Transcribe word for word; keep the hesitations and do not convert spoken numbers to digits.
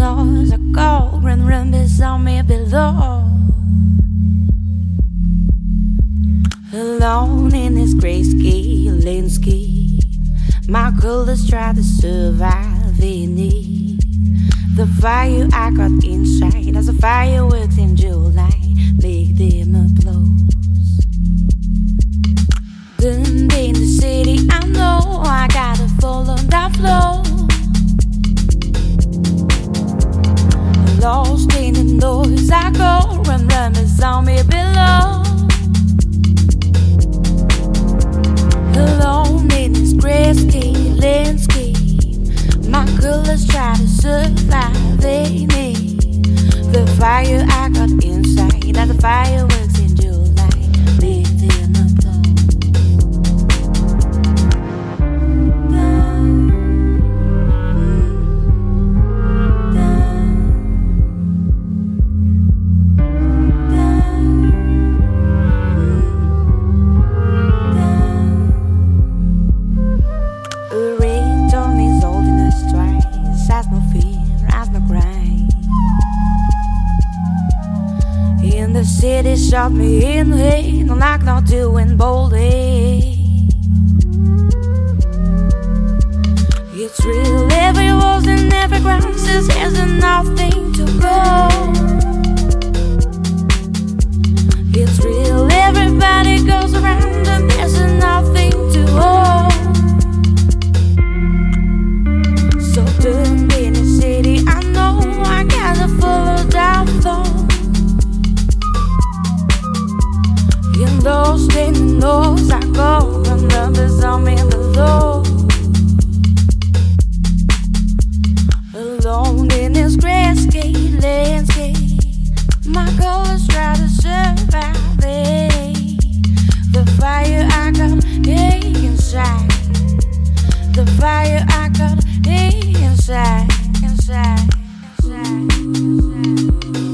nose. A cold green room beside me below. Alone in this grayscale landscape, my colors try to survive in it. The fire I got inside, as the fireworks in July, make them explode. Burned in the city, I know I gotta follow that flow. Lost in the noise, I go and run beside me below. Alone in this grayscale landscape, my colors try to survive. They need the fire I got inside, and the fireworks in July, they did not blow. The city shot me in the head, no like not doing boldly. It's real, every walls and every ground says there's nothing to go. It's real, everybody goes around and there's nothing to hold. So don't be in the city, I know I gotta follow that flow. Those things knows I go when numbers on me below. Alone in this grayscale landscape, my colors try to survive it. The fire I got inside, the fire I got inside, inside, inside, inside.